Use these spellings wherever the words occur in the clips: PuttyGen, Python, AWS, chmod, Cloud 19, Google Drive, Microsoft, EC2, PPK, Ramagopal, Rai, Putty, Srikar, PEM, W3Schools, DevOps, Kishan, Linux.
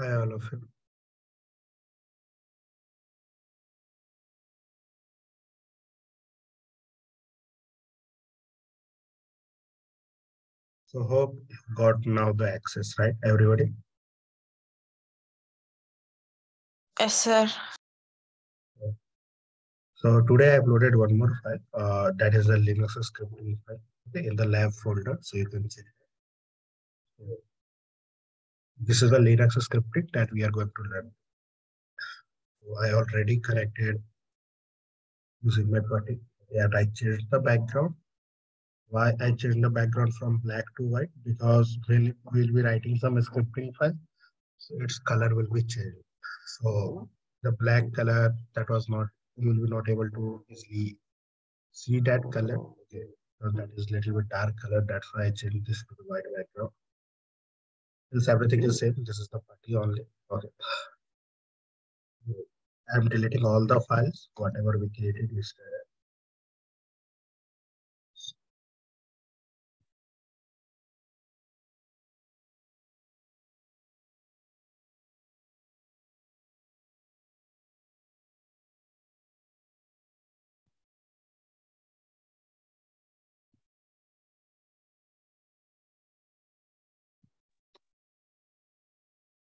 Hi, all of you. So hope you got now the access, right, everybody? Yes, sir. So today I uploaded one more file, that is a Linux scripting file, okay, in the lab folder, so you can see. This is the Linux scripting that we are going to learn. So I already connected using my Putty, and I changed the background. Why I changed the background from black to white? Because when we'll be writing some scripting file, so its color will be changed. So the black color that was not, you will be not able to easily see that color. Okay, so that is a little bit dark color. That's why I changed this to the white background. Since everything is same, this is the Putty only. Okay. I'm deleting all the files, whatever we created is there.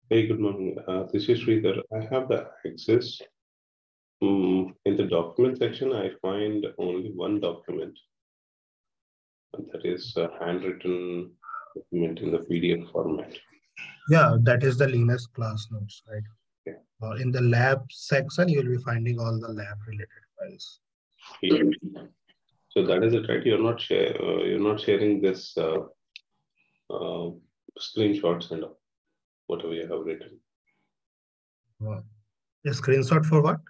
Hey, good morning. This is Srikar. I have the access. In the document section, I find only one document. And that is a handwritten document in the PDF format. Yeah, that is the Linux class notes, right? Yeah. In the lab section, you'll be finding all the lab-related files. Yeah. So that is it, right? You're not sharing this screenshots and all. Whatever you have written. Wow. A screenshot for what?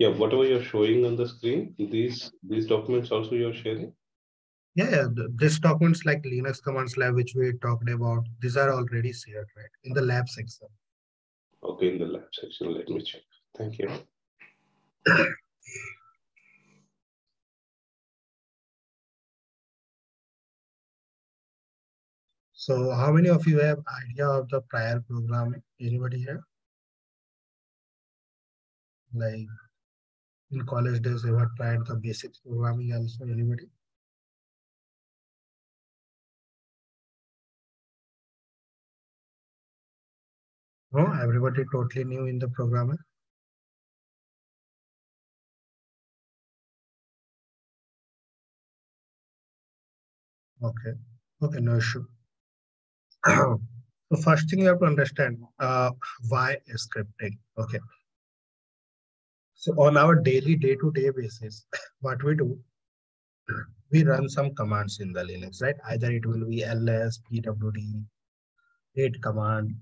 Yeah, whatever you're showing on the screen, these documents also you're sharing? Yeah, these documents like Linux commands lab, which we talked about, these are already shared, right? In the lab section. Okay, in the lab section, let me check. Thank you. So how many of you have idea of the prior programming? Anybody here? Like in college days, ever tried the basic programming also? Anybody? No, everybody totally new in the programming. Okay. Okay, no issue. So first thing you have to understand, why scripting, okay? So on our daily day-to-day basis, what we do, we run some commands in the Linux, right? Either it will be ls, pwd, date command,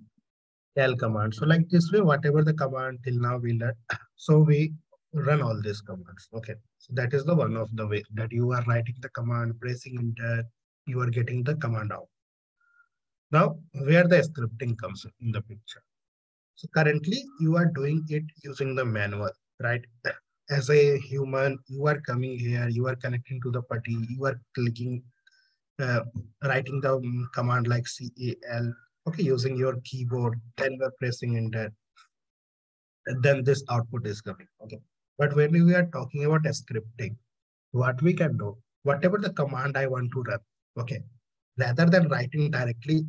cal command. So like this way, whatever the command till now we learned, so we run all these commands, okay? So that is the one of the way that you are writing the command, pressing enter, you are getting the command out. Now, where the scripting comes in the picture. So currently, you are doing it using the manual, right? As a human, you are coming here, you are connecting to the Putty, you are clicking, writing the command like cal, okay, using your keyboard, then we're pressing enter, and then this output is coming, okay? But when we are talking about scripting, what we can do, whatever the command I want to run, okay? Rather than writing directly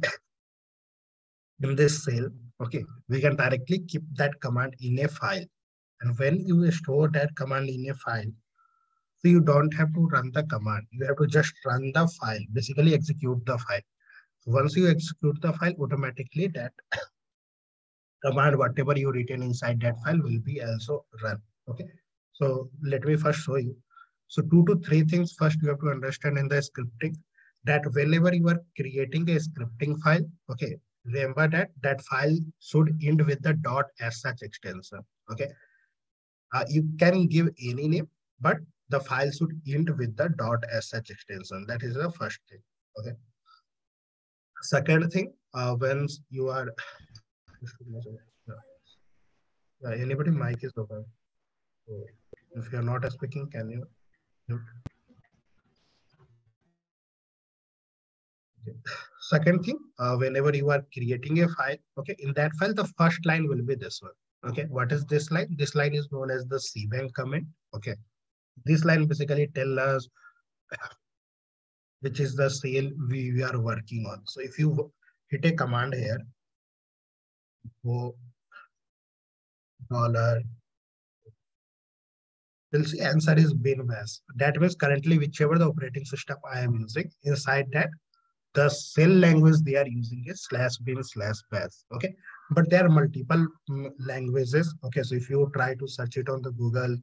in this cell, okay, we can directly keep that command in a file. And when you store that command in a file, so you don't have to run the command. You have to just run the file, basically execute the file. So once you execute the file, automatically that command, whatever you written inside that file will be also run, okay? So let me first show you. So 2 to 3 things first you have to understand in the scripting. That whenever you are creating a scripting file, okay, remember that that file should end with the .sh extension, okay? You can give any name, but the file should end with the .sh extension. That is the first thing, okay? Second thing, when you are... Anybody, mic is open. So if you're not speaking, can you mute? Second thing, whenever you are creating a file, okay, in that file, the first line will be this one. Okay, what is this line? This line is known as the cbang command. Okay, this line basically tells us which is the cell we are working on. So if you hit a command here, go $, you'll see answer is binbash. That means currently whichever the operating system I am using, inside that the cell language they are using is /bin/bash. Okay, but there are multiple languages. Okay, so if you try to search it on the Google,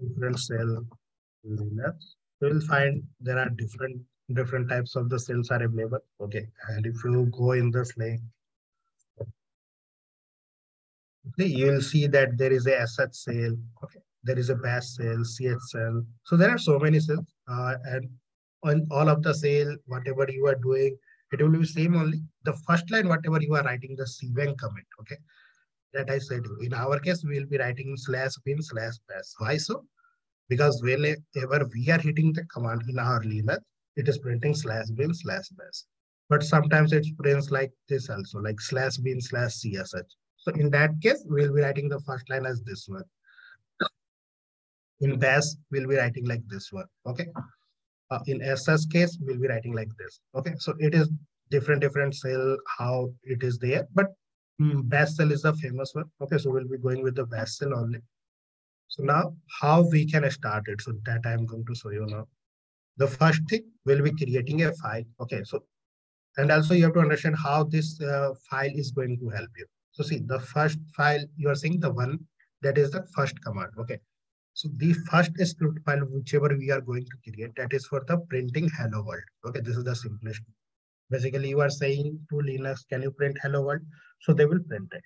different cell Linux, you will find there are different types of the cells are available. Okay, and if you go in this link, okay, you will see that there is a sh cell. Okay, there is a bash cell, ch cell. So there are so many cells, and on all of the cell, whatever you are doing, it will be same only. The first line, whatever you are writing, the cbang command. Okay, that I said. In our case, we will be writing /bin/bash. Why so? Because whenever we are hitting the command in our Linux, it is printing /bin/bash. But sometimes it prints like this also, like /bin/csh. So in that case, we will be writing the first line as this one. In bash, we will be writing like this one. Okay. In sh case, we will be writing like this. Okay. So it is different cell how it is there, but bash cell is the famous one. Okay. So we'll be going with the bash cell only. So now how we can start it. So that I am going to show you now. The first thing, we'll be creating a file. Okay. So, and also you have to understand how this file is going to help you. So see, the first file you are seeing, the one that is the first command. Okay. So the first script file, whichever we are going to create, that is for the printing hello world. Okay. This is the simplest. Basically, you are saying to Linux, can you print hello world? So they will print it.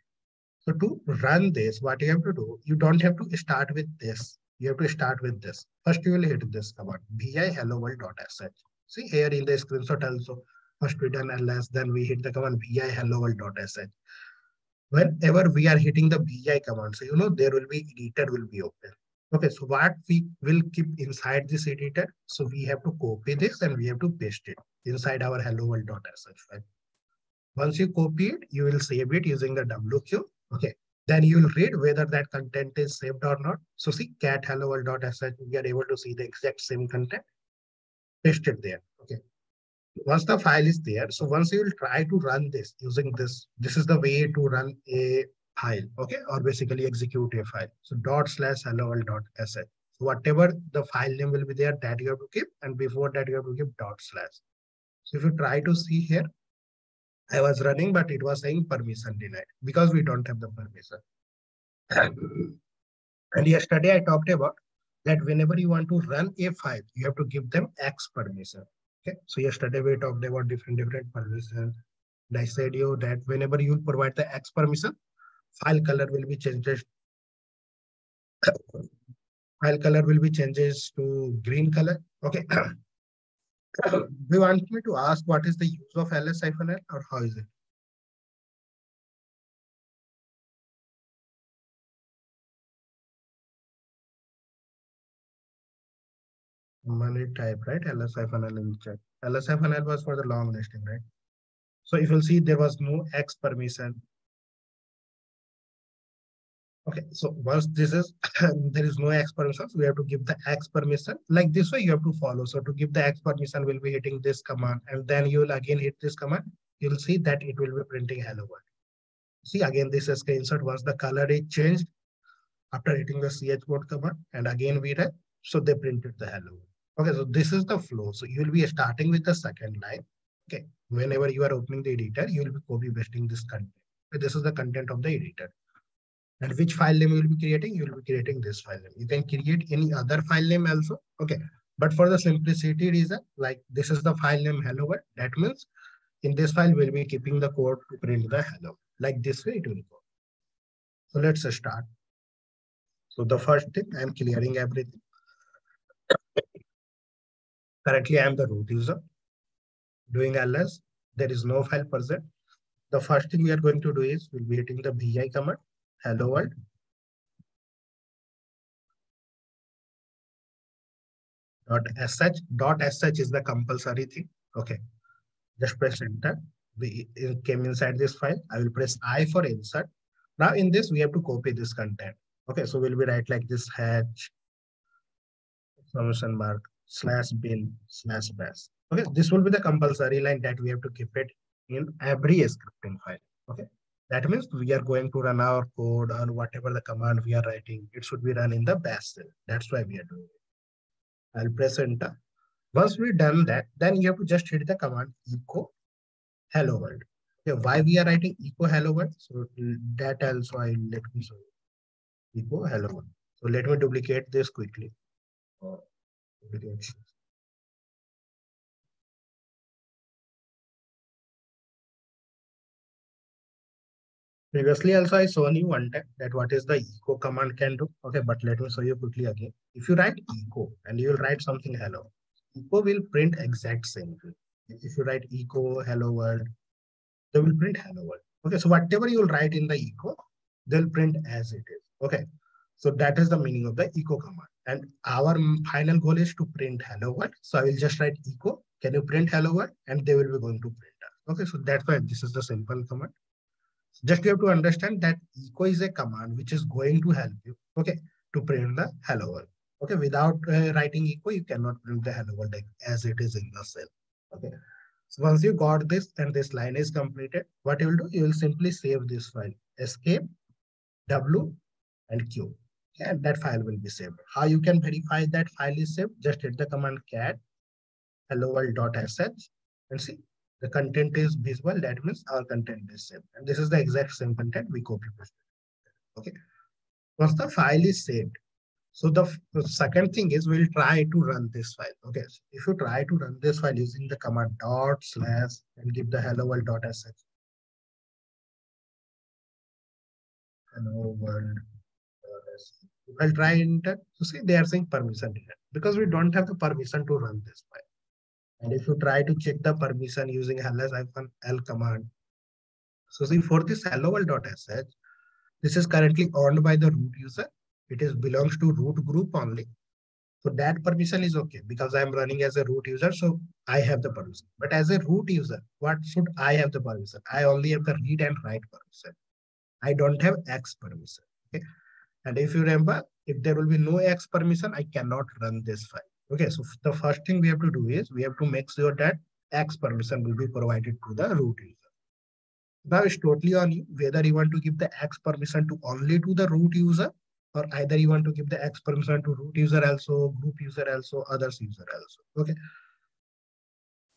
So to run this, what you have to do, you don't have to start with this. You have to start with this. First, you will hit this command, bi hello world.sh. See here in the screenshot also, first we done ls, then we hit the command bi hello world.sh. Whenever we are hitting the bi command, so you know there will be editor will be open. Okay, so what we will keep inside this editor, so we have to copy this and we have to paste it inside our hello world.sh file. Once you copy it, you will save it using the wq. Okay, then you will read whether that content is saved or not. So see cat hello world.sh, we are able to see the exact same content. Paste it there. Okay. Once the file is there, so once you will try to run this using this, this is the way to run a file, okay, or basically execute a file. So /hello world.sh. So whatever the file name will be there, that you have to keep, and before that you have to give /. So if you try to see here, I was running, but it was saying permission denied because we don't have the permission. And yesterday I talked about that whenever you want to run a file, you have to give them X permission. Okay, so yesterday we talked about different permissions. And I said you that whenever you provide the X permission, file color will be changed. File color will be changes to green color. Okay. We want me to ask what is the use of ls-l or how is it? Money type, right? ls-l in the chat. ls-l was for the long listing, right? So if you'll see, there was no X permission. Okay, so once this is, there is no X permission, so we have to give the X permission. Like this way, you have to follow. So to give the X permission, we'll be hitting this command, and then you'll again hit this command. You'll see that it will be printing hello world. See, again, this is screenshot. Once the color is changed, after hitting the chmod command, and again we read, so they printed the hello world. Okay, so this is the flow. So you will be starting with the second line. Okay, whenever you are opening the editor, you will be copy-pasting this content. So this is the content of the editor. And which file name you will be creating? You will be creating this file name. You can create any other file name also. Okay. But for the simplicity reason, like this is the file name hello world. That means in this file, we'll be keeping the code to print the hello. Like this way it will go. So let's start. So the first thing, I'm clearing everything. Currently, I'm the root user. Doing ls, there is no file present. The first thing we are going to do is we'll be hitting the bi command. Hello world. .sh. .sh is the compulsory thing. Okay. Just press enter. It came inside this file. I will press I for insert. Now in this, we have to copy this content. Okay. So we'll be right like this hatch exclamation mark slash bin slash bash. Okay. This will be the compulsory line that we have to keep it in every scripting file. Okay. That means we are going to run our code or whatever the command we are writing. It should be run in the bash shell. That's why we are doing it. I'll press enter. Once we've done that, then you have to just hit the command echo hello world. Okay, why we are writing echo hello world? So that also I let me show you. Echo hello world. So let me duplicate this quickly. Previously also I shown you one time that what is the echo command can do. Okay, but let me show you quickly again. If you write echo and you will write something hello, echo will print exact same thing. If you write echo hello world, they will print hello world. Okay, so whatever you will write in the echo, they'll print as it is. Okay, so that is the meaning of the echo command. And our final goal is to print hello world. So I will just write echo. Can you print hello world? And they will be going to print us. Okay, so that's why this is the simple command. Just you have to understand that echo is a command which is going to help you, okay, to print the hello world. Okay, without writing echo, you cannot print the hello world as it is in the cell. Okay, so once you got this and this line is completed, what you will do, you will simply save this file, escape, W and Q, okay, and that file will be saved. How you can verify that file is saved? Just hit the command cat hello world.sh and see. The content is visible, that means our content is saved. And this is the exact same content we copy pasted. Okay. Once the file is saved, so the second thing is we'll try to run this file. Okay. So if you try to run this file using the command dot slash and give the hello world dot sh. Hello world. I'll try enter. So see, they are saying permission denied because we don't have the permission to run this file. And if you try to check the permission using -l command, so see for this hello world.sh, this is currently owned by the root user. It is belongs to root group only. So that permission is okay because I am running as a root user, so I have the permission. But as a root user, what should I have the permission? I only have the read and write permission. I don't have X permission. Okay? And if you remember, if there will be no X permission, I cannot run this file. Okay, so the first thing we have to do is we have to make sure that X permission will be provided to the root user. Now it's totally on you whether you want to give the X permission to only to the root user or either you want to give the X permission to root user also, group user also, others user also. Okay.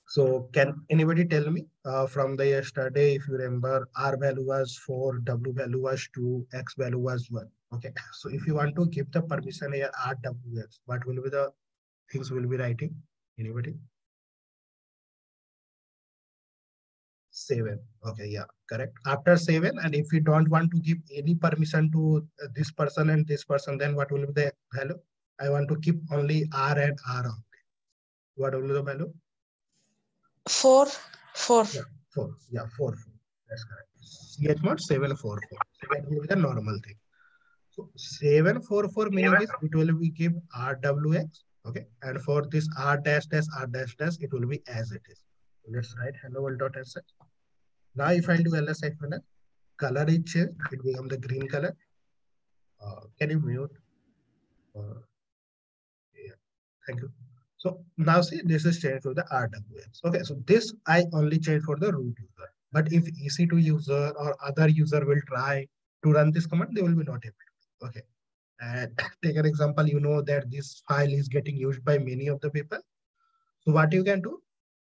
So can anybody tell me from the yesterday, if you remember, R value was 4, W value was 2, X value was 1. Okay, so if you want to give the permission here RWX, what will be the things will be writing? Anybody? 7. Okay, yeah, correct. After 7, and if you don't want to give any permission to this person and this person, then what will be the value? I want to keep only R and R only. What will be the value? 4. Yeah, 4. Yeah, 4. That's correct. CH mod 744. That will be the normal thing. So 744 meaning is it will be give RWX. Okay, and for this r dash dash, it will be as it is. Let's write hello world dot sh. Now, if I do ls equivalent, color is changed, it becomes the green color. Can you mute? Yeah, thank you. So now see, this is changed to the RWS. Okay, so this I only change for the root user. But if EC2 user or other user will try to run this command, they will be not able to. Okay. And take an example, you know that this file is getting used by many of the people. So what you can do,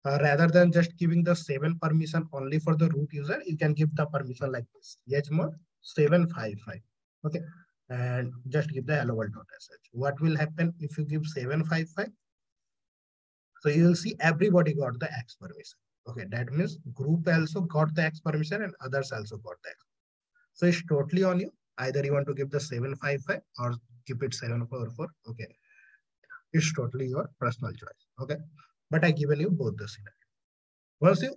rather than just giving the 7 permission only for the root user, you can give the permission like this, chmod 755. Okay, and just give the hello world.sh. What will happen if you give 755? So you will see everybody got the X permission. Okay, that means group also got the X permission and others also got the X. So it's totally on you. Either you want to give the 755 or keep it 744. Okay. It's totally your personal choice. Okay. But I given you both the scenarios. Once you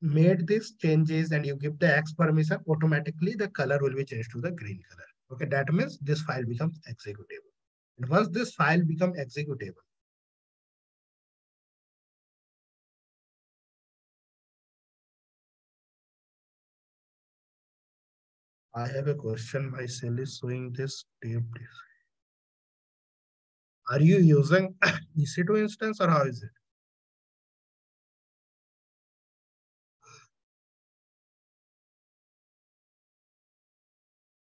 made these changes and you give the X permission, automatically the color will be changed to the green color. Okay. That means this file becomes executable. And once this file becomes executable, I have a question. My cell is showing this tape. Are you using EC2 instance or how is it?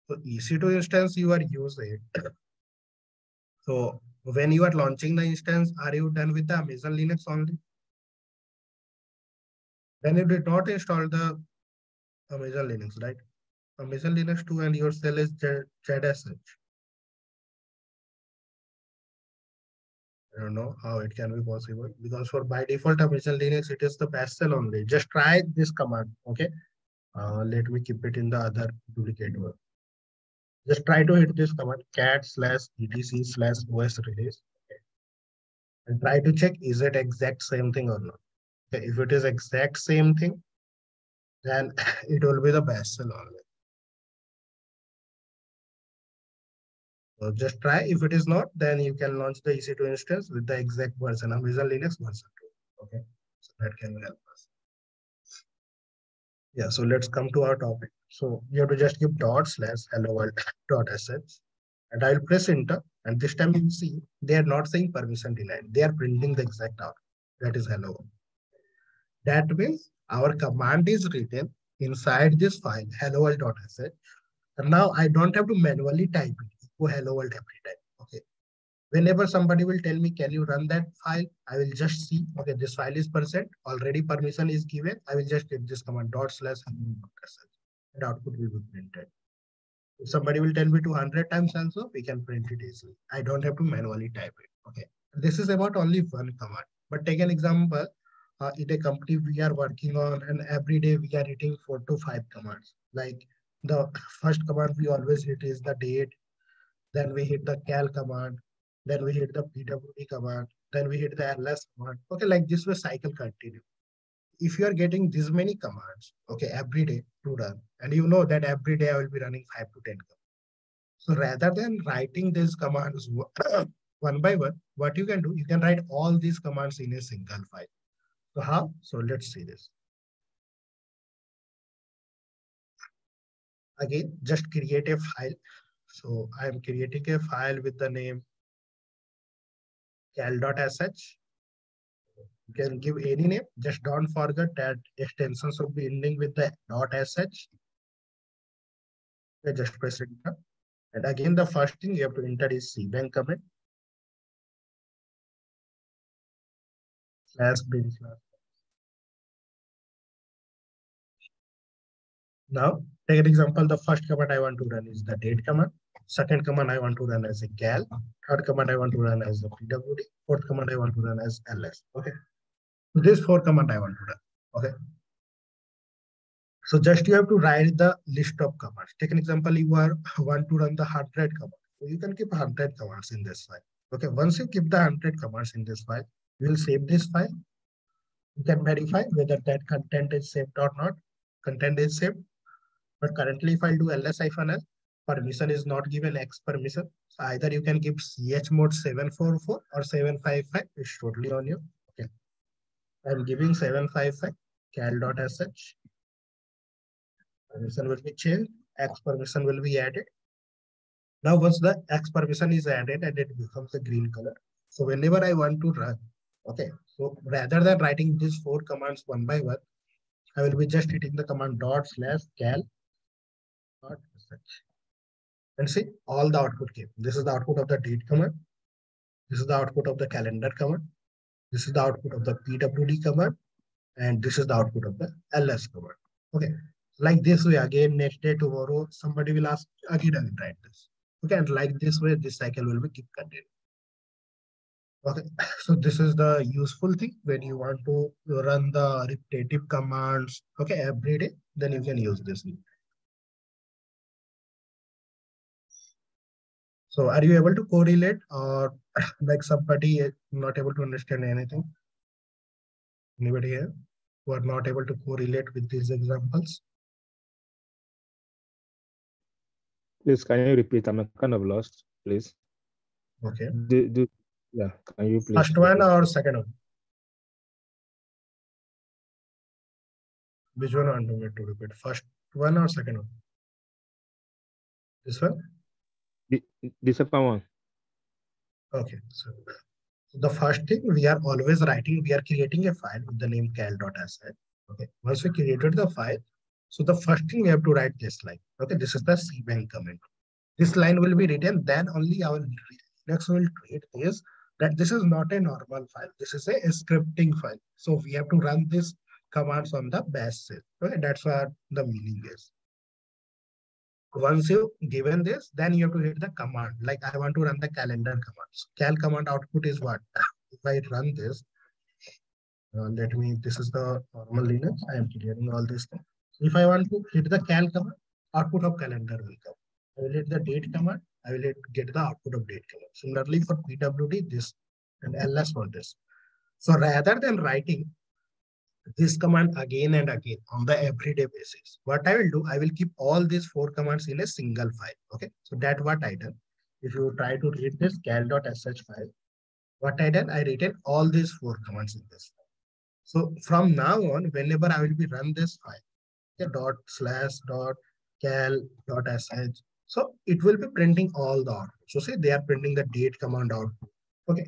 So EC2 instance you are using. So when you are launching the instance, are you done with the Amazon Linux only? Then you did not install the Amazon Linux, right? Amazon Linux 2 and your cell is ZSH. I don't know how it can be possible because for by default Amazon Linux, it is the bash shell only. Just try this command, okay? Let me keep it in the other duplicate one. Just try to hit this command cat/etc/os-release okay, and try to check is it exact same thing or not. Okay, if it is exact same thing, then it will be the bash shell only. So just try. If it is not, then you can launch the EC2 instance with the exact version, Amazon Linux version 2. Okay, so that can help us. Yeah, so let's come to our topic. So you have to just give /hello world.sh, and I'll press enter. And this time you see they are not saying permission denied. They are printing the exact out. That is hello world. That means our command is written inside this file hello world.sh. And now I don't have to manually type it. Hello world every time. Okay. Whenever somebody will tell me, can you run that file? I will just see, okay, this file is percent. Already permission is given. I will just hit this command /hello world.sh and output will be printed. If somebody will tell me to 100 times also, we can print it easily. I don't have to manually type it. Okay. This is about only one command. But take an example. In a company we are working on and every day we are hitting 4 to 5 commands. Like the first command we always hit is the date. Then we hit the cal command, then we hit the pwd command, then we hit the ls command. Okay, like this way cycle continue. If you are getting this many commands, okay, every day to run, and you know that every day I will be running 5 to 10 commands. So rather than writing these commands one by one, what you can do, you can write all these commands in a single file. So how? So let's see this. Again, just create a file. So I am creating a file with the name cal.sh. You can give any name. Just don't forget that extensions will be ending with the .sh. Okay, just press enter. And again, the first thing you have to enter is cbang command /bin/. Now, take an example. The first command I want to run is the date command. Second command I want to run as a cal. Third command I want to run as a pwd. Fourth command I want to run as ls. Okay. So this 4 command I want to run. Okay. So just you have to write the list of commands. Take an example. You want to run the 100 command. So you can keep 100 commands in this file. Okay. Once you keep the 100 commands in this file, you will save this file. You can verify whether that content is saved or not. Content is saved. But currently, if I do ls -l, permission is not given X permission. So either you can give chmod 744 or 755. It's totally on you. Okay. I'm giving 755 cal.sh. Permission will be changed. X permission will be added. Now, once the X permission is added and it becomes a green color. So whenever I want to run, okay. So rather than writing these 4 commands one by one, I will be just hitting the command /cal. And see, all the output came. This is the output of the date command. This is the output of the calendar command. This is the output of the pwd command. And this is the output of the ls command. Okay. Like this way, again, next day, tomorrow, somebody will ask, again, I will write this. Okay. And like this way, this cycle will be keep continuing. Okay, so this is the useful thing when you want to run the repetitive commands, okay, every day, then you can use this. So are you able to correlate or like somebody is not able to understand anything? Anybody here who are not able to correlate with these examples? Please, can you repeat? I'm kind of lost, please. Okay. Yeah, can you please? First one or second one? Which one I want to repeat? First one or second one? This one? This one. Okay. So the first thing we are always writing, we are creating a file with the name cal.asset. Okay. Once we created the file, so the first thing we have to write this line. Okay. This is the cbang command. This line will be written, then only our Linux will treat this, that this is not a normal file. This is a scripting file. So we have to run this commands on the bash shell. Okay. That's what the meaning is. Once you given this, then you have to hit the command. Like I want to run the calendar commands. Cal command output is what? If I run this, let me, this is the normal Linux. I am clearing all this thing. If I want to hit the cal command, output of calendar will come. I will hit the date command. I will get the output of date command. Similarly for pwd, this, and ls for this. So rather than writing this command again and again on the everyday basis, what I will do, I will keep all these 4 commands in a single file. Okay, so that's what I done. If you try to read this cal.sh file, what I done, I written all these 4 commands in this file. So from now on, whenever I will be run this file, okay, ./.cal.sh, so it will be printing all the output. So see, they are printing the date command output. Okay.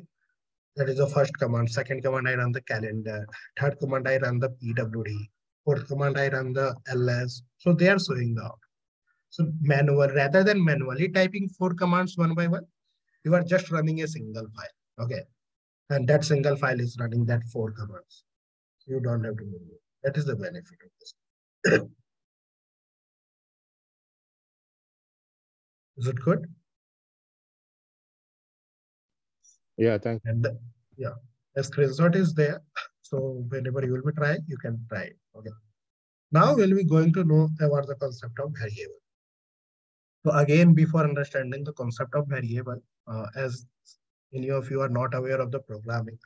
That is the first command. Second command, I run the calendar. Third command, I run the pwd. Fourth command, I run the ls. So they are showing the output. So manual, rather than manually typing 4 commands one by one, you are just running a single file. Okay, and that single file is running that 4 commands. You don't have to move it. That is the benefit of this. Is it good? Yeah, thank you. And the, yeah, the screenshot is there. So whenever you will be trying, you can try it. Okay. Now we'll be going to know about the concept of variable. So again, before understanding the concept of variable, as many of you are not aware of the programming,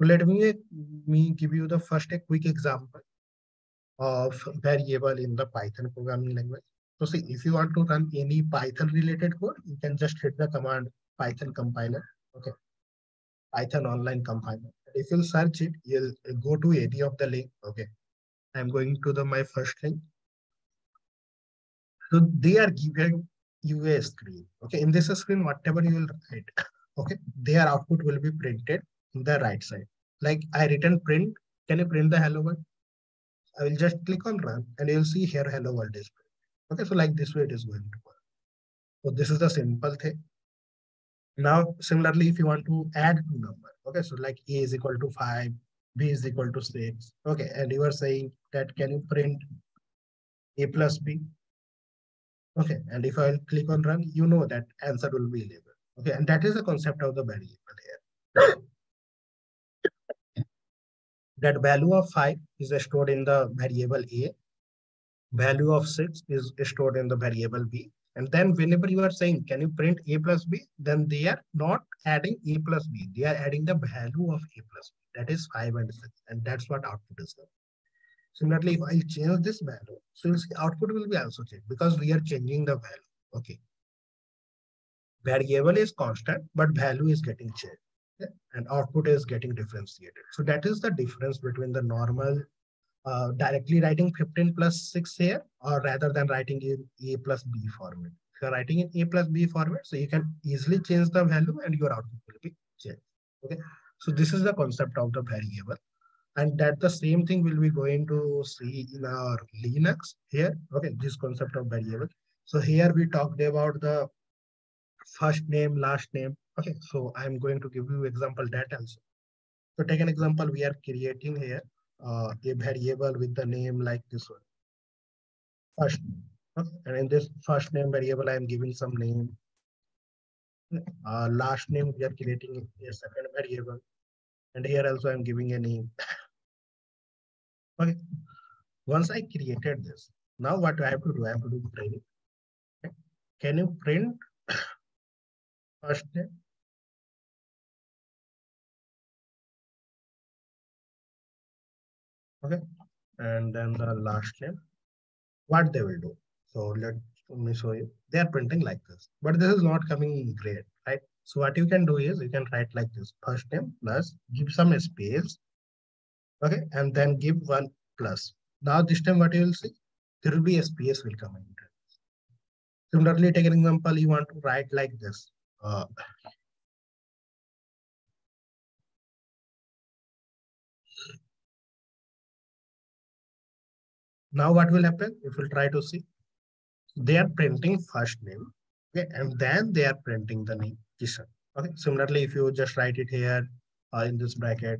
so let me give you the first a quick example of variable in the Python programming language. So see, if you want to run any Python related code, you can just hit the command Python compiler. Okay. Python online compiler. If you'll search it, you'll go to any of the link. Okay, I'm going to the my first link. So they are giving you a screen. Okay, in this screen, whatever you will write, okay, their output will be printed in the right side. Like I written print. Can you print the hello world? I will just click on run, and you'll see here hello world is printed. Okay, so like this way it is going to work. So this is the simple thing. Now, similarly, if you want to add two numbers, okay, so like A is equal to 5, B is equal to 6, okay, and you are saying that can you print A plus B, okay, and if I click on run, you know that answer will be 11, okay, and that is the concept of the variable here. That value of 5 is stored in the variable A, value of 6 is stored in the variable B. And then whenever you are saying, can you print A plus B? Then they are not adding A plus B. They are adding the value of A plus B. That is 5 and 6. And that's what output is there. Similarly, if I change this value, so you'll see output will be also changed because we are changing the value. Okay. Variable is constant, but value is getting changed. Okay? And output is getting differentiated. So that is the difference between the normal directly writing 15 plus 6 here, or rather than writing in A plus B format. If you are writing in A plus B format, so you can easily change the value and your output will be changed. Okay. So this is the concept of the variable. And that the same thing will be going to see in our Linux here. Okay, this concept of variable. So here we talked about the first name, last name. Okay, so I'm going to give you example that also. So take an example we are creating here. A variable with the name like this one, first name. Okay. And in this first name variable, I am giving some name. Last name, we are creating a second variable, and here also I am giving a name. Okay. Once I created this, now what I have to do? I have to do print. Okay. Can you print first name? Okay, and then the last name, what they will do. So let me show you. They are printing like this, but this is not coming great, right? So what you can do is you can write like this, first name plus, give some space, okay, and then give one plus. Now this time what you will see, there will be a space will come in. Similarly, take an example, you want to write like this. Now what will happen? If we'll try to see, they are printing first name, okay, and then they are printing the name Kishan. Okay. Similarly, if you just write it here in this bracket,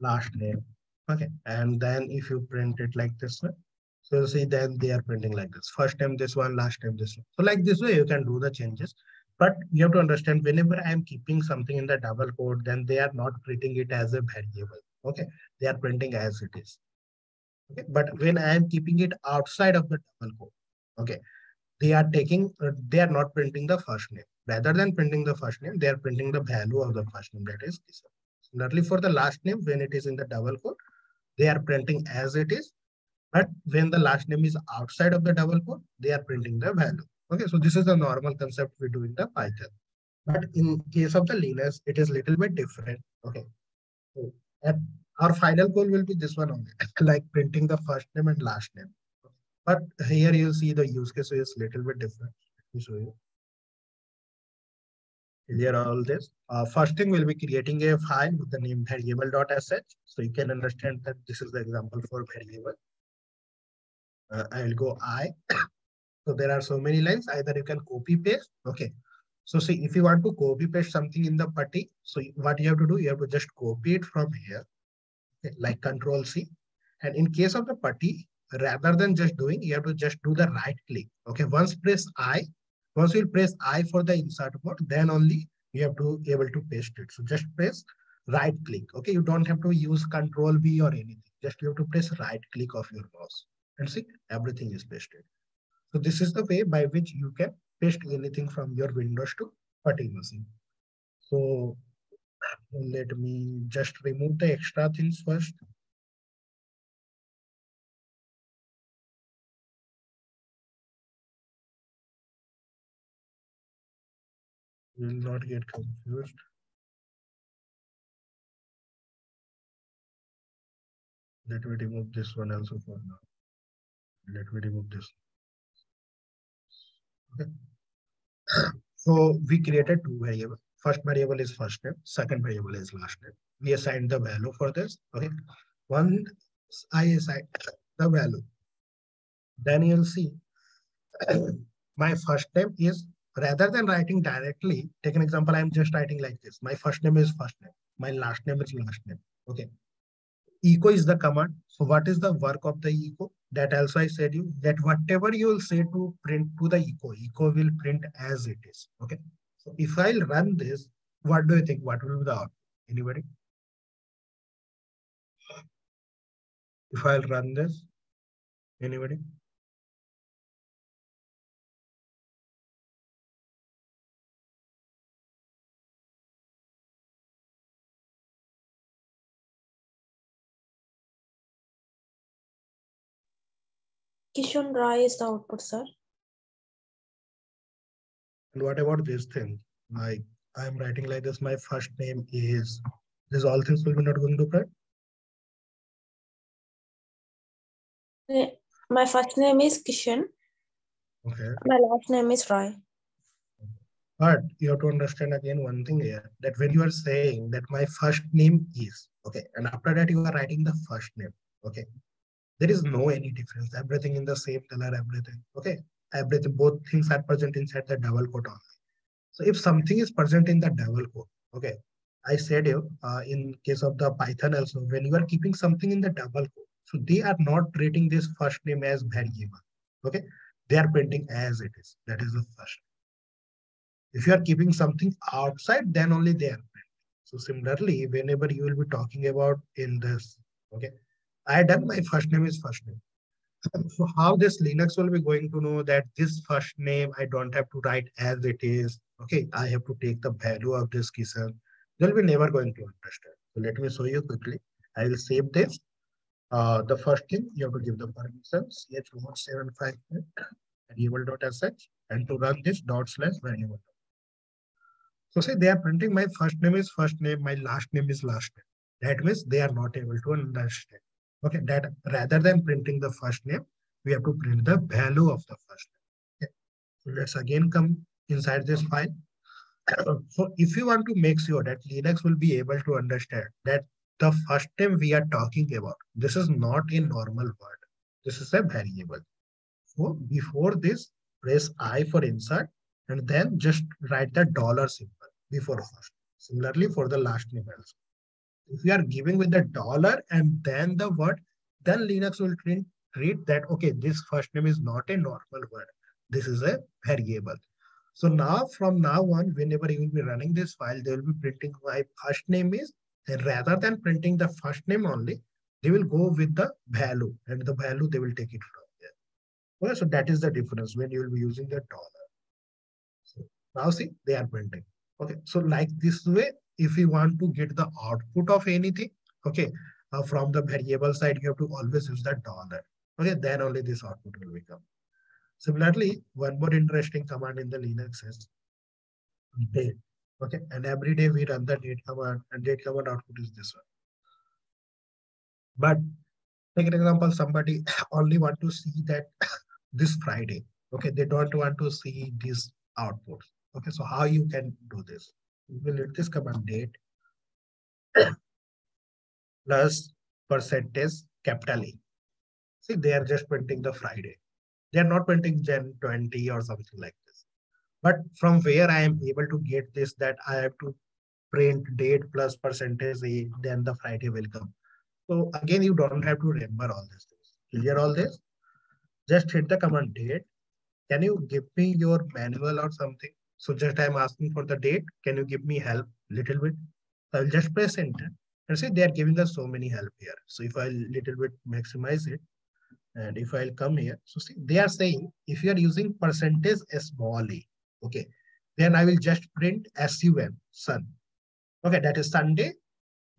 last name, okay, and then if you print it like this one, so you'll see then they are printing like this. First time this one, last time this one. So like this way you can do the changes, but you have to understand whenever I am keeping something in the double quote, then they are not treating it as a variable. Okay, they are printing as it is. Okay, but when I am keeping it outside of the double quote, okay, they are not printing the first name. Rather than printing the first name, they are printing the value of the first name, that is this. Similarly for the last name, when it is in the double quote, they are printing as it is. But when the last name is outside of the double quote, they are printing the value. Okay, so this is the normal concept we do in the Python. But in case of the Linux, it is little bit different. Okay, so our final goal will be this one only, like printing the first name and last name. But here you see the use case is little bit different. Let me show you. Here all this. First thing we'll be creating a file with the name variable.sh. So you can understand that this is the example for variable. I will go I. So there are so many lines, either you can copy paste. Okay. So see, if you want to copy paste something in the putty, so what you have to do, you have to just copy it from here, okay, like Control C. And in case of the putty, rather than just doing, you have to just do the right click. Okay. Once you press I for the insert mode, then only you have to be able to paste it. So just press right click. Okay. You don't have to use Control B or anything. Just you have to press right click of your mouse. And see, everything is pasted. So this is the way by which you can paste anything from your Windows to Putty machine. So let me just remove the extra things first. You will not get confused. Let me remove this one also for now. Let me remove this. Okay. So we created two variables. First variable is first name. Second variable is last name. We assigned the value for this. Okay. Once I assign the value, then you'll see my first name is, rather than writing directly, take an example, I'm just writing like this. My first name is first name. My last name is last name. Okay. Echo is the command. So what is the work of the echo? That also I said you, that whatever you will say to print to the echo, echo will print as it is. Okay. So if I'll run this, what do you think? What will be the output? Anybody? If I'll run this, anybody? Kishan Rai is the output, sir. And what about this thing? I am writing like this. My first name is this. All things will be not going to print. My first name is Kishan. Okay. My last name is Rai. But you have to understand again one thing here, that when you are saying that my first name is, okay, and after that you are writing the first name, okay. There is no any difference. Everything in the same color, everything. Okay. Everything, both things are present inside the double quote only. So if something is present in the double quote, okay, I said you in case of the Python also, when you are keeping something in the double quote, so they are not treating this first name as variable. Okay. They are printing as it is. That is the first. If you are keeping something outside, then only they are printing. So similarly, whenever you will be talking about in this, okay, I done my first name is first name. So how this Linux will be going to know that this first name I don't have to write as it is. Okay, I have to take the value of this Kishan. They'll be never going to understand. So let me show you quickly. I will save this. The first thing you have to give the permission ch175 variable.sh and to run this /variable. So say they are printing my first name is first name, my last name is last name. That means they are not able to understand. Okay, that rather than printing the first name, we have to print the value of the first name. Okay. So Let's again come inside this file. So if you want to make sure that Linux will be able to understand that the first time we are talking about, this is not a normal word. This is a variable. So before this, press I for insert and then just write the dollar symbol before first. Similarly for the last name also. If you are giving with the dollar and then the word, then Linux will treat that, okay, this first name is not a normal word. This is a variable. So now, from now on, whenever you will be running this file, they will be printing my first name is, and rather than printing the first name only, they will go with the value, and the value they will take it from there. Well, so that is the difference when you will be using the dollar. So now see, they are printing. Okay, so like this way, if you want to get the output of anything, okay, from the variable side, you have to always use the dollar. Okay, then only this output will become. Similarly, one more interesting command in the Linux is date. Okay, and every day we run the date command, and date command output is this one. But take an example, somebody only want to see that this Friday. Okay, they don't want to see these outputs. Okay, so how you can do this? You will hit this command date plus %E. See, they are just printing the Friday. They are not printing Jan 20 or something like this. But from where I am able to get this, that I have to print date plus %E, then the Friday will come. So again, you don't have to remember all these things. Clear all this? Just hit the command date. Can you give me your manual or something? So just I'm asking for the date. Can you give me help a little bit? I'll just press enter and see they are giving us so many help here. So if I little bit maximize it, and if I'll come here, so see, they are saying if you are using %E, okay, then I will just print SUN, sun. Okay, that is Sunday,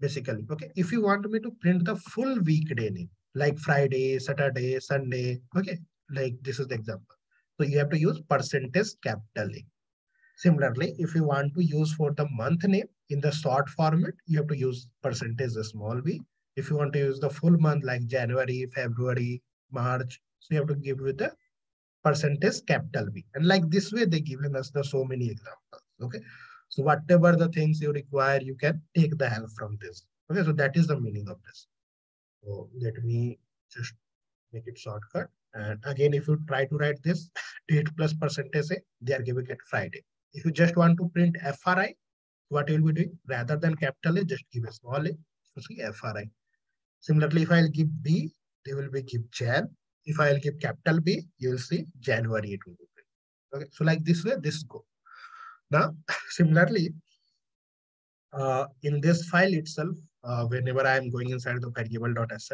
basically. Okay, if you want me to print the full weekday name, like Friday, Saturday, Sunday, okay, like this is the example. So you have to use %E. Similarly, if you want to use for the month name in the short format, you have to use %B. If you want to use the full month like January, February, March, so you have to give with the %B. And like this way, they've given us the so many examples. Okay. So whatever the things you require, you can take the help from this. Okay. So that is the meaning of this. So let me just make it shortcut. And again, if you try to write this date plus %A, they are giving it Friday. If you just want to print FRI, what you will be doing? Rather than A, just give a small a. So see FRI. Similarly, if I'll give B, they will be give Jan. If I'll give B, you will see January it will be print. Okay, so like this way, this go. Now, similarly, in this file itself, whenever I am going inside the variable.sh,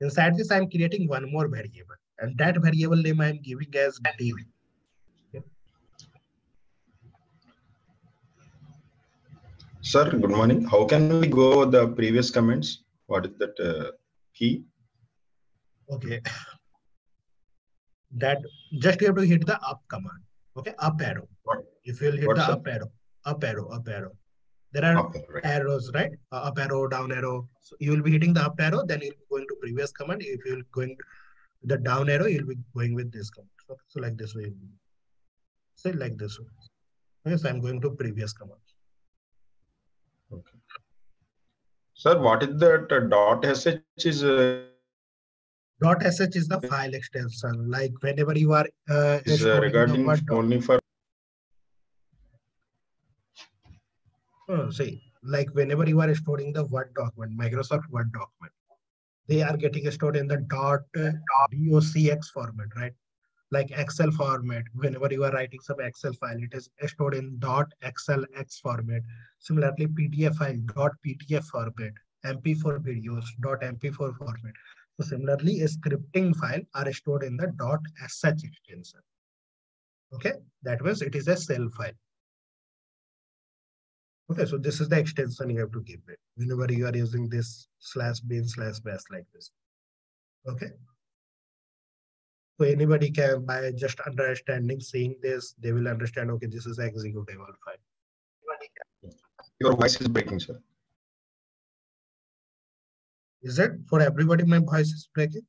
inside this I am creating one more variable, and that variable name I am giving as div. Sir, good morning. How can we go over the previous comments? What is that key? Okay. That just you have to hit the up command. Okay, up arrow. What? If you'll hit the up arrow, up arrow, up arrow. There are up arrow, right? Arrows, right? Up arrow, down arrow. So you will be hitting the up arrow, then you'll be going to previous command. If you're going to the down arrow, you'll be going with this command. Okay, so like this way. So like this way. Okay, so I'm going to previous command. Okay. Sir, what is that .sh is? .sh is the file extension. Like whenever you are is regarding only for. Oh, see, like whenever you are storing the Word document, Microsoft Word document, they are getting stored in the .docx format, right? Like Excel format, whenever you are writing some Excel file, it is stored in .xlx format. Similarly, PDF file, .pdf format, MP4 videos, .mp4 format. So similarly, a scripting file are stored in the .sh extension. Okay, that means it is a shell file. Okay, so this is the extension you have to give it whenever you are using this /bin/bash like this. Okay. So anybody can, by just understanding, seeing this, they will understand, okay, this is executable file. Your voice is breaking, sir. Is it for everybody my voice is breaking?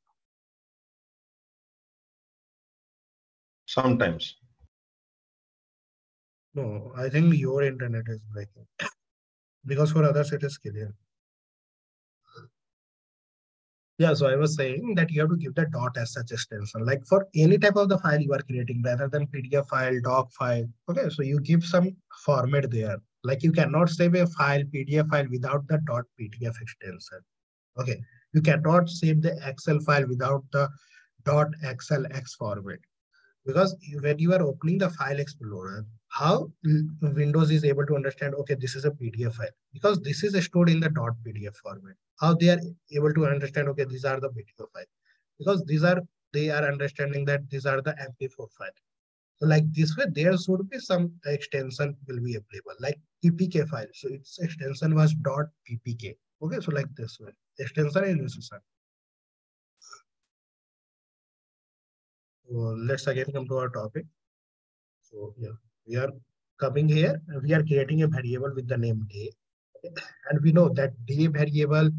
sometimes. No, I think your internet is breaking because for others it is clear. Yeah, so I was saying that you have to give the .sh extension, like for any type of the file you are creating, rather than PDF file, doc file. Okay, so you give some format there. Like you cannot save a file, PDF file without the .pdf extension. Okay, you cannot save the Excel file without the .xlx format. Because when you are opening the file explorer, how Windows is able to understand, okay, this is a PDF file because this is stored in the .pdf format. How they are able to understand, okay, these are the video file because they are understanding that these are the MP4 file. So like this way, there should be some extension will be available, like PPK file. So its extension was .ppk. Okay, so like this way, extension is necessary. So let's again come to our topic. So yeah, we are coming here. We are creating a variable with the name day, and we know that day variable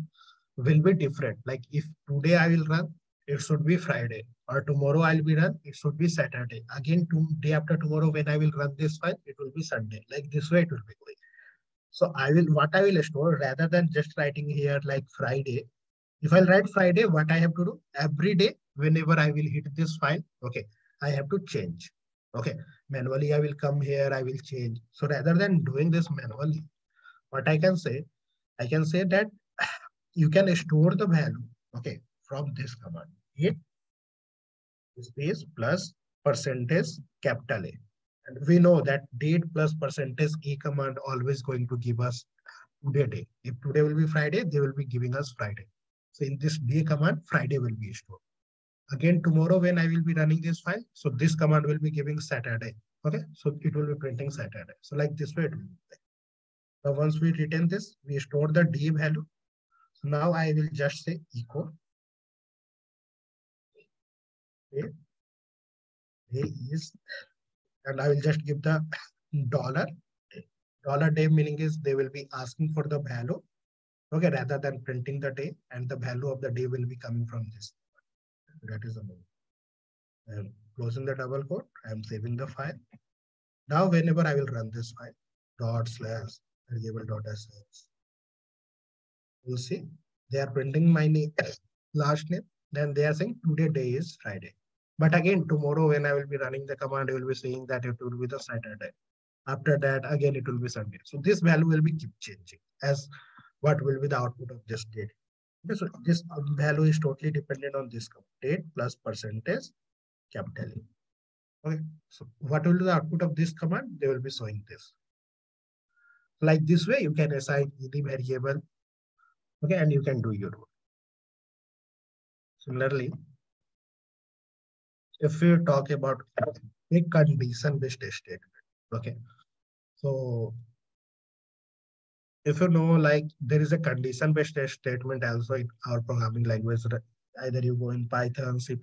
will be different. Like if today I will run, it should be Friday, or tomorrow I'll be run, it should be Saturday. Again, day after tomorrow when I will run this file, it will be Sunday. Like this way it will be going. So what I will store, rather than just writing here like Friday. If I'll write Friday, what I have to do every day, whenever I will hit this file, okay, I have to change. Okay, manually I will come here, I will change. So rather than doing this manually, what I can say that you can store the value, okay, from this command, hit space plus %A. And we know that date plus %A command always going to give us today day. If today will be Friday, they will be giving us Friday. So in this day command, Friday will be stored. Again, tomorrow when I will be running this file, so this command will be giving Saturday. Okay, so it will be printing Saturday. So like this way it will be. So once we return this, we store the day value. So now I will just say echo. Okay. Day is, and I will just give the $day. $day meaning is they will be asking for the value. Okay, rather than printing the day, and the value of the day will be coming from this. That is the move. I am closing the double quote. I am saving the file. Now, whenever I will run this file, ./variable.sh, you see they are printing my name, last name. Then they are saying today day is Friday. But again, tomorrow when I will be running the command, you will be saying that it will be the Saturday. After that, again it will be Sunday. So this value will be keep changing as what will be the output of this date. So this value is totally dependent on this date plus %A. Okay, so what will be the output of this command? They will be showing this. Like this way, you can assign any variable. Okay, and you can do your work. Similarly, if we talk about a condition-based statement, okay, so if you know, like there is a condition-based statement also in our programming language, either you go in Python, C++,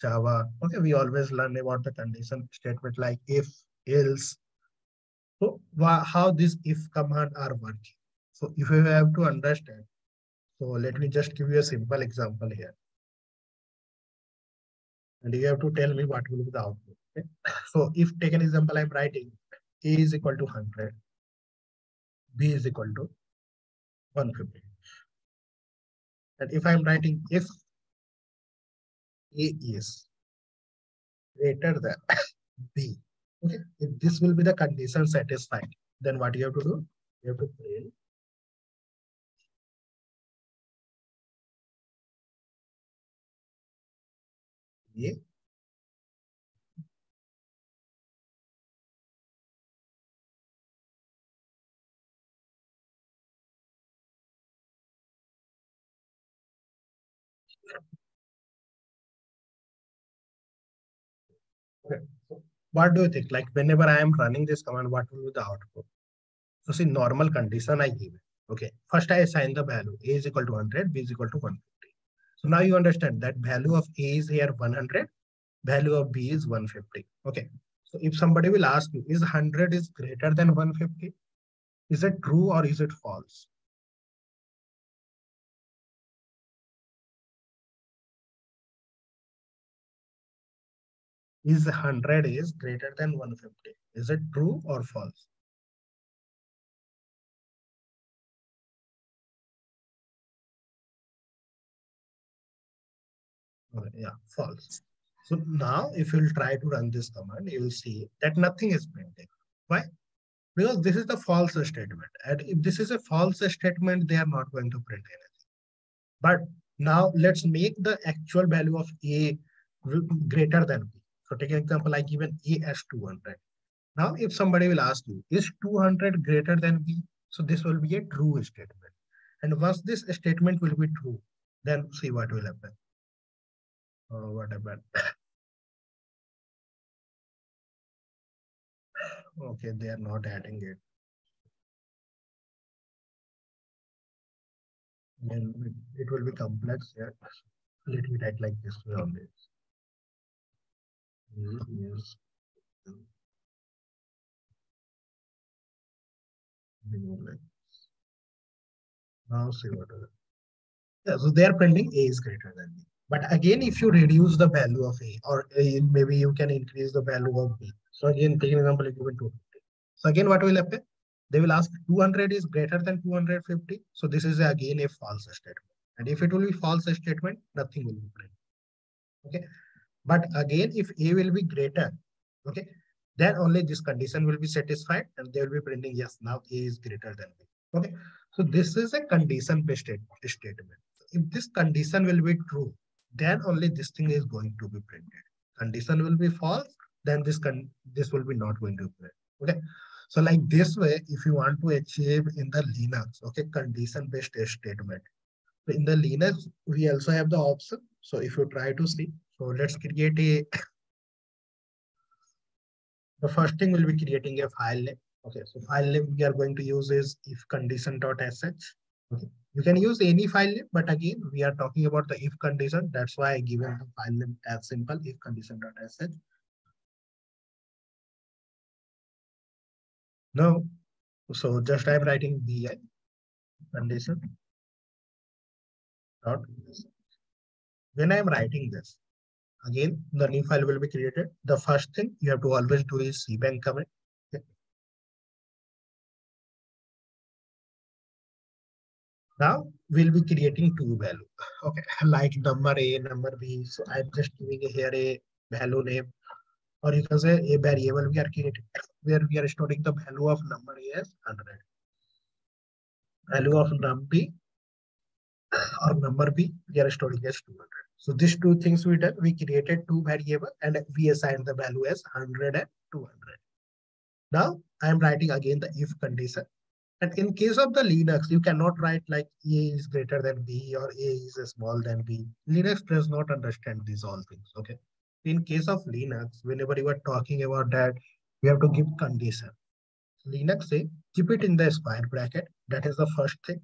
Java, okay, we always learn about the condition statement like if, else. So how these if commands are working. So if you have to understand, so let me just give you a simple example here. And you have to tell me what will be the output. Okay? So if take an example, I'm writing A is equal to 100. B is equal to 150. And if I am writing if A is greater than B, okay, if this will be the condition satisfied, then what you have to do? You have to print A okay. So what do you think? Like whenever I am running this command, what will be the output? So see, normal condition I give. Okay. First I assign the value. A is equal to 100, B is equal to 150. So now you understand that value of A is here 100, value of B is 150. Okay. So if somebody will ask you, is 100 is greater than 150? Is it true or is it false? is 100 is greater than 150. Is it true or false? Yeah, false. So now if you'll try to run this command, you will see that nothing is printing. Why? Because this is the false statement. And if this is a false statement, they are not going to print anything. But now let's make the actual value of A greater than B. So take an example, I given A as 200. Now if somebody will ask you, is 200 greater than B? So this will be a true statement. And once this statement will be true, then see what will happen. What happened? Okay, they are not adding it. Then it will be complex. Yeah. Let me write like this way only. Yes. Now see what will happen. Yeah, so they are printing A is greater than B. But again, if you reduce the value of A, or maybe you can increase the value of B. So again, take an example, you give it 250. So again, what will happen? They will ask 200 is greater than 250. So this is again a false statement. And if it will be false statement, nothing will be printed. Okay. But again, if A will be greater, okay, then only this condition will be satisfied and they will be printing, yes, now A is greater than B. Okay. So this is a condition-based statement. If this condition will be true, then only this thing is going to be printed. Condition will be false, then this will be not going to print. Okay. So like this way, if you want to achieve in the Linux, okay, condition-based statement. So in the Linux, we also have the option. So if you try to see, so let's create a, the first thing will be creating a file name. Okay, so file name we are going to use is if condition.sh. Okay. You can use any file name, but again, we are talking about the if condition. That's why I given the file name as simple if condition.sh. Now, so just I'm writing bi condition. When I'm writing this, again, the new file will be created. The first thing you have to always do is cbang command. Now we'll be creating two values, okay, like number A, number B. So I'm just giving here a value name, or you can say a variable we are creating where we are storing the value of number A as 100. Value of number B or number B we are storing as 200. So these two things we did, we created two variables and we assigned the value as 100 and 200. Now I'm writing again the if condition. And in case of the Linux, you cannot write like A is greater than B or A is small than B. Linux does not understand these all things, okay? In case of Linux, whenever you are talking about that, you have to give condition. Linux say, keep it in the square bracket. That is the first thing,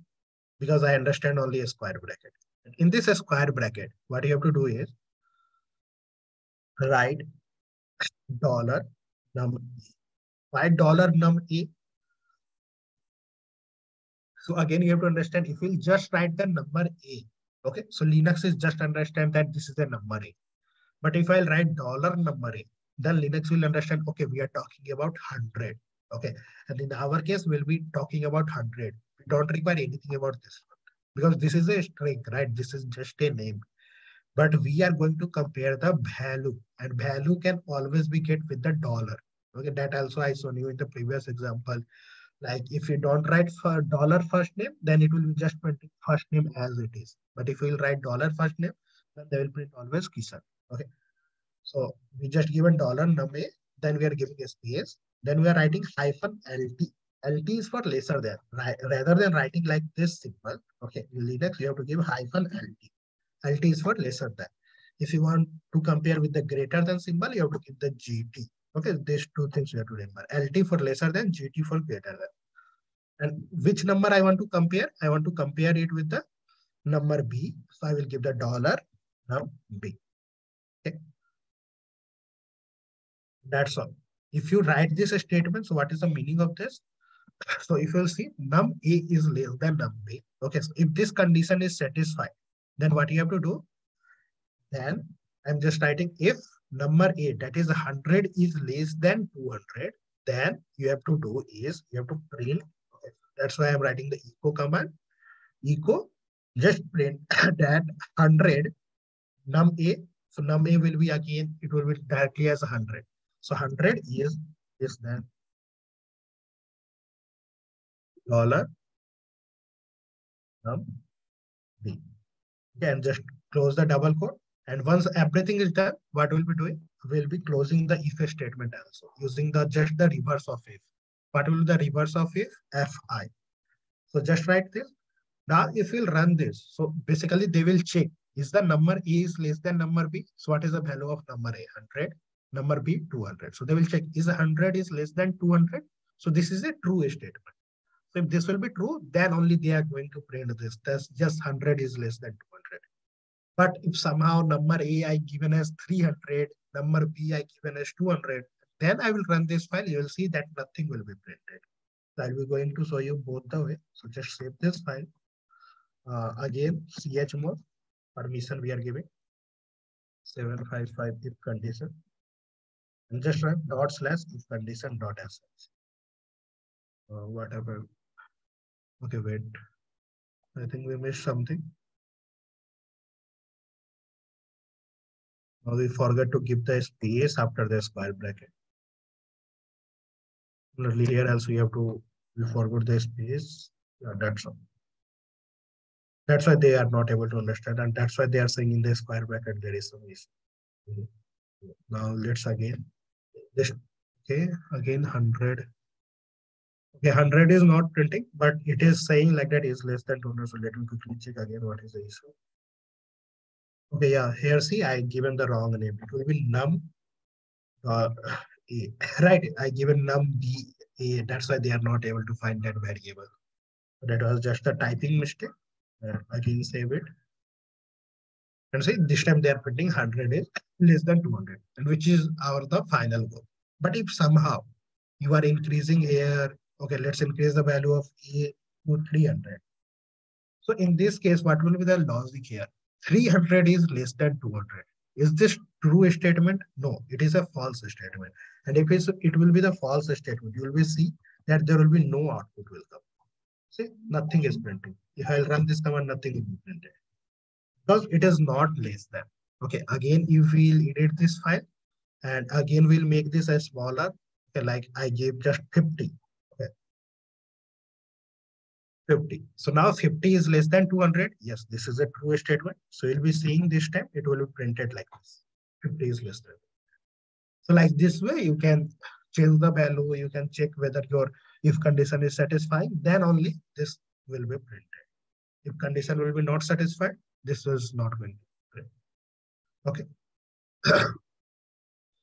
because I understand only a square bracket. In this square bracket, what you have to do is write $num A. Why $num A? So again, you have to understand if you'll just write the number A, okay? So Linux is just understand that this is the number A. But if I'll write $number A, then Linux will understand, okay, we are talking about 100, okay? And in our case, we'll be talking about 100. We don't require anything about this one because this is a string, right? This is just a name. But we are going to compare the value, and value can always be get with the $. Okay, that also I shown you in the previous example. Like if you don't write for $ first name, then it will be just printing first name as it is. But if you will write $ first name, then they will print always Kishan. Okay. So we just given $num A, then we are giving a space. Then we are writing -LT. LT is for lesser than. Rather than writing like this symbol, okay, in Linux, you have to give -LT. LT is for lesser than. If you want to compare with the greater than symbol, you have to give the GT. Okay, these two things you have to remember. LT for lesser than, GT for greater than. And which number I want to compare? I want to compare it with the number B. So I will give the $num B. Okay. That's all. If you write this statement, so what is the meaning of this? So if you'll see num A is less than num B. Okay, so if this condition is satisfied, then what you have to do? Then I'm just writing if Number 8, that is 100 is less than 200, then you have to do is you have to print. That's why I'm writing the echo command. Echo, just print that 100 num a. So num a will be again, it will be directly as 100. So 100 is then $num b. Then just close the double quote. And once everything is done, what we'll be doing? We'll be closing the if statement also using the just the reverse of if. What will be the reverse of if? Fi. So just write this. Now if we'll run this, so basically they will check is the number A is less than number B. So what is the value of number A? 100, number B 200. So they will check is 100 is less than 200. So this is a true statement. So if this will be true, then only they are going to print this. That's just 100 is less than 200. But if somehow number A I given as 300, number B I given as 200, then I will run this file. You will see that nothing will be printed. So I'll be going to show you both the way. So just save this file. Again, chmod permission we are giving 755 if condition, and just write /if condition.sh. Whatever. Okay, wait. I think we missed something. We forgot to give the space after the square bracket. Here also you have to, we forgot the space. Yeah, that's all. That's why they are not able to understand, and that's why they are saying in the square bracket there is some issue. Now let's again this. Okay, again 100. Okay, 100 is not printing, but it is saying like that is less than 200. So let me quickly check again what is the issue. Okay, yeah, here see, I given the wrong name. It will be num A, right? I given num B A. That's why they are not able to find that variable. That was just a typing mistake. Again, save it. And see, this time they are printing 100 is less than 200, and which is the final goal. But if somehow you are increasing here, okay, let's increase the value of A to 300. So in this case, what will be the logic here? 300 is less than 200. Is this true statement? No, it is a false statement. And if it will be the false statement, you will be see that there will be no output will come. See, nothing is printing. If I'll run this command, nothing will be printed because it is not less than. Okay, again, if we'll edit this file and again we'll make this as smaller. Okay, like I gave just 50. 50. So now 50 is less than 200. Yes, this is a true statement. So you'll be seeing this time it will be printed like this. 50 is less than. So like this way, you can change the value. You can check whether your if condition is satisfying, then only this will be printed. If condition will be not satisfied, this is not going to be printed. Okay.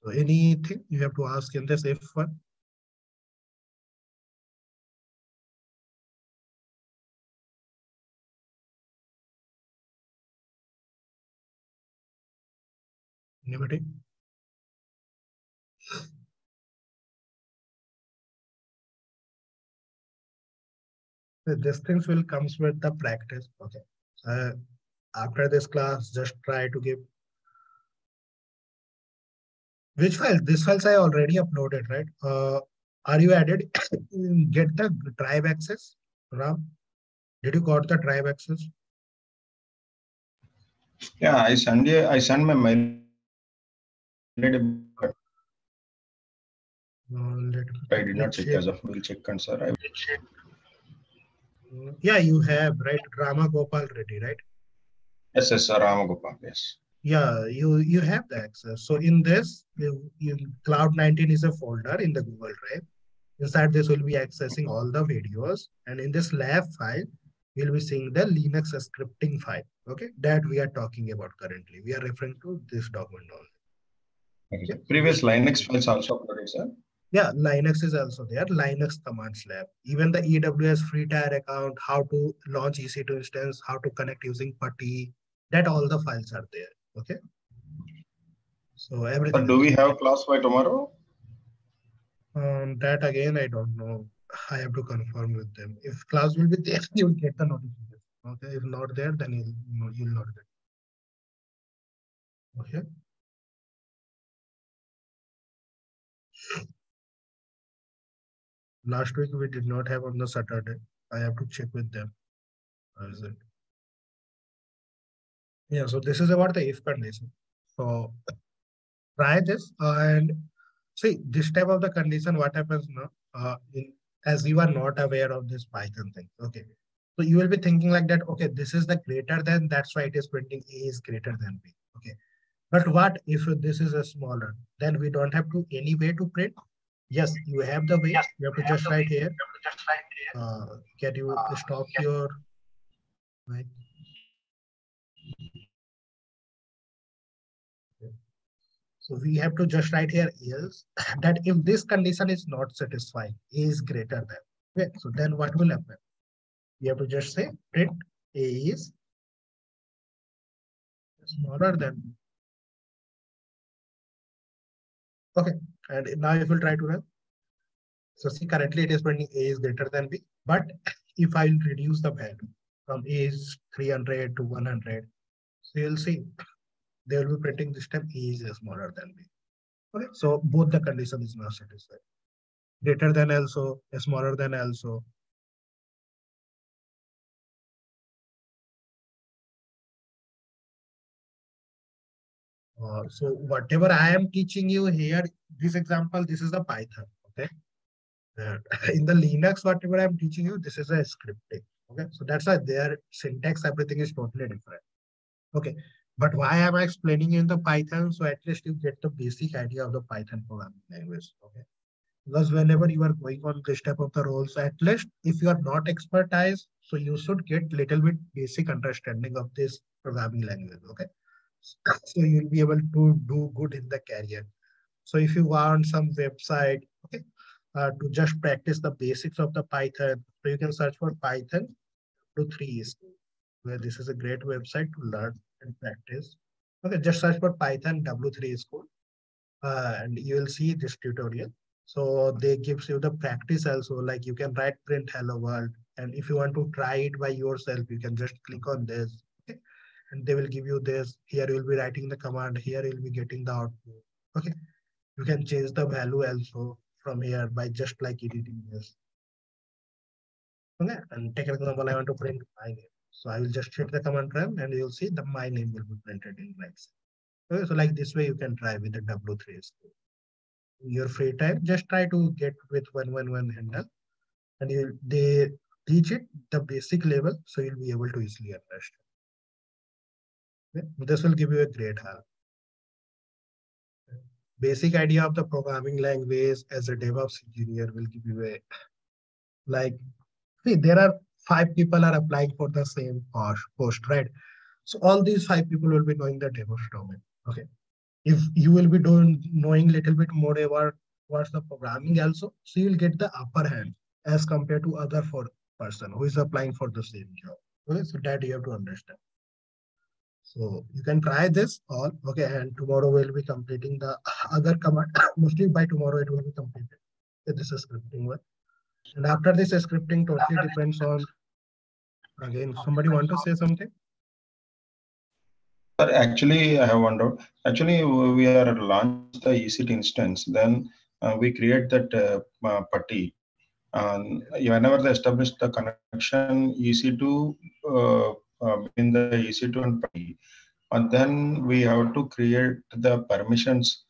So anything you have to ask in this if one? Anybody? So these things will come with the practice. Okay. After this class, just try to give. Which file? These files I already uploaded, right? Are you added? Get the drive access, Ram? Did you got the drive access? Yeah, I send my mail. I did not check as of will check concern. I will check. Yeah, you have, right? Ramagopal ready, right? Yes, yes, sir. Ramagopal, yes. Yeah, you have the access. So in this, Cloud 19 is a folder in the Google Drive. Inside this, we'll be accessing all the videos. And in this lab file, we'll be seeing the Linux scripting file, okay? That we are talking about currently. We are referring to this document only. Okay. Previous Linux files also uploaded, sir? Yeah, Linux is also there. Linux commands lab. Even the AWS free tier account, how to launch EC2 instance, how to connect using Putty, that all the files are there. Okay. So everything. But do we have class by tomorrow? That again, I don't know. I have to confirm with them. If class will be there, you'll get the notification. Okay. If not there, then you'll not get. Okay. Last week we did not have on the Saturday. I have to check with them. How is it? Yeah, so this is about the if condition. So try this and see this type of the condition, what happens now, as you are not aware of this Python thing. Okay. So you will be thinking like that, okay, this is the greater than, that's why it is printing A is greater than B. Okay. But what if this is a smaller, then we don't have to any way to print. Yes, you have the way, yes, you have to just write here. Can you stop your, right? So we have to just write here else that if this condition is not satisfying, A is greater than. Okay, so then what will happen? You have to just say print A is smaller than. Okay, and now if we'll try to run. So see, currently it is printing A is greater than B, but if I'll reduce the value from A is 300 to 100, so you'll see they will be printing this time A is smaller than B. Okay, so both the condition is not satisfied. Greater than also, smaller than also. So whatever I am teaching you here, this example, this is the Python. Okay. And in the Linux, whatever I'm teaching you, this is a scripting. Okay. So that's why their syntax, everything is totally different. Okay. But why am I explaining you in the Python? So at least you get the basic idea of the Python programming language. Okay. Because whenever you are going on this type of the roles, at least if you are not expertise, so you should get little bit basic understanding of this programming language. Okay. So you'll be able to do good in the career. So if you want some website, okay, to just practice the basics of the Python, so you can search for Python W3Schools, where this is a great website to learn and practice. Okay, just search for Python W3Schools, and you will see this tutorial. So they gives you the practice also, like you can write print hello world, and if you want to try it by yourself, you can just click on this. And they will give you this. Here you will be writing the command. Here you will be getting the output. Okay. You can change the value also from here by just like editing this. Okay. And take an example. I want to print my name. So I will just check the command prompt and you'll see that my name will be printed in Linux. Okay. So like this way you can try with the W3S. In your free time, just try to get with 111 handle. And they teach it the basic level. So you'll be able to easily understand. This will give you a great help. Basic idea of the programming language as a DevOps engineer will give you a, like, see, there are 5 people are applying for the same post, right? So all these 5 people will be knowing the DevOps domain. Okay. If you will be doing, knowing little bit more about what's the programming also, so you'll get the upper hand as compared to other 4 person who is applying for the same job. Okay. So that you have to understand. So you can try this all, okay, and tomorrow we'll be completing the other command. Mostly by tomorrow it will be completed. This is scripting one. And after this scripting totally depends on, again, somebody want to say something? Sir, actually, I have one doubt. Actually, we are launched the EC2 instance. Then we create that putty. Whenever they establish the connection, EC2, in the EC2 and PutttyGen, and then we have to create the permissions.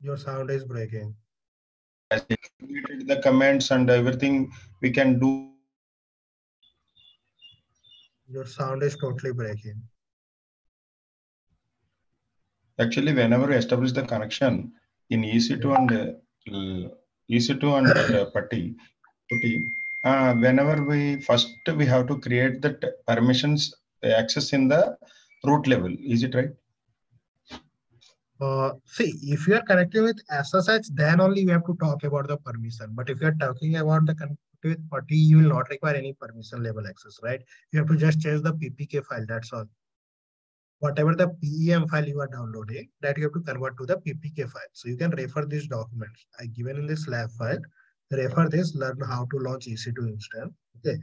Your sound is breaking. As we created the commands and everything, we can do. Your sound is totally breaking. Actually, whenever we establish the connection in EC2 and PutttyGen. Whenever we have to create the permissions access in the root level. Is it right? See, if you are connected with SSH, then only we have to talk about the permission. But if you are talking about the connected with PutttyGen, you will not require any permission level access, right? You have to just change the PPK file. That's all. Whatever the PEM file you are downloading, that you have to convert to the PPK file. So you can refer these documents I given in this lab file. Refer this, learn how to launch EC2 instance. Okay.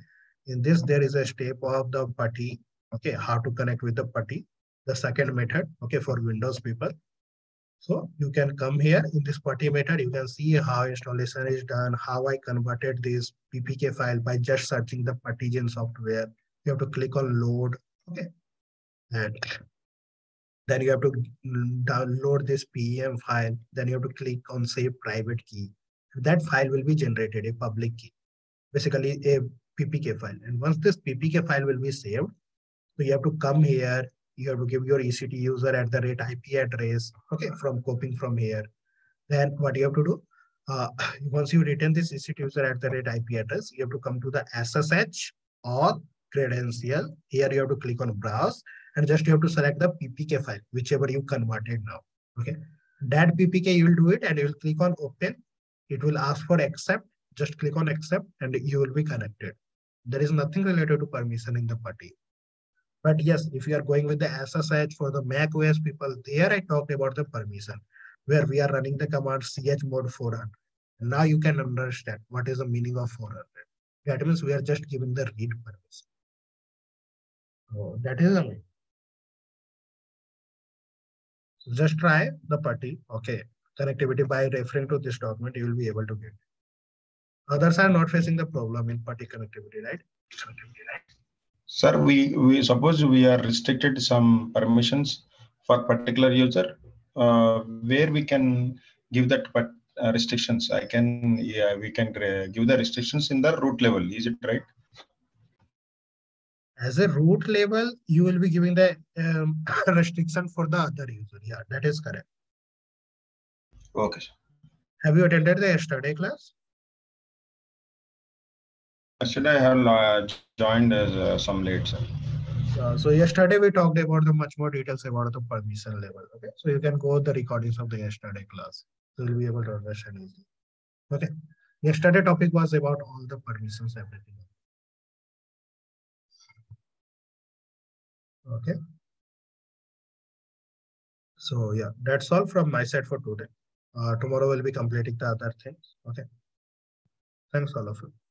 In this, there is a step of the PutttyGen. Okay, how to connect with the PutttyGen. The second method, okay, for Windows people. So you can come here in this PuTTY method, you can see how installation is done, how I converted this PPK file by just searching the PuttyGen software. You have to click on load, okay. And then you have to download this PEM file. Then you have to click on save private key. That file will be generated, a public key, basically a PPK file. And once this PPK file will be saved, so you have to come here, you have to give your EC2 user @ IP address, okay, from copying from here. Then what you have to do, once you return this EC2 user @ IP address, you have to come to the SSH or credential. Here you have to click on browse and just you have to select the PPK file, whichever you converted now, okay. That PPK you will do it and you will click on open. It will ask for accept, just click on accept and you will be connected. There is nothing related to permission in the PuTTY. But yes, if you are going with the SSH for the Mac OS people, there I talked about the permission where we are running the command chmod 400. Now you can understand what is the meaning of 400. That means we are just giving the read permission. So that is amazing. Just try the PuTTY, okay. Connectivity by referring to this document, you will be able to get it. Others are not facing the problem in PuTTY connectivity, right? Sir, we suppose we are restricted some permissions for particular user, where we can give that restrictions. We can give the restrictions in the root level. Is it right? As a root level, you will be giving the restriction for the other user. Yeah, that is correct. Okay. Have you attended the yesterday class? Actually, I have joined as some late, sir. So yesterday we talked about the much more details about the permission level. Okay. So you can go the recordings of the yesterday class. So you'll be able to understand easily. Okay. Yesterday topic was about all the permissions, everything. Okay. So yeah, that's all from my side for today. Tomorrow we'll be completing the other things. Okay. Thanks all of you.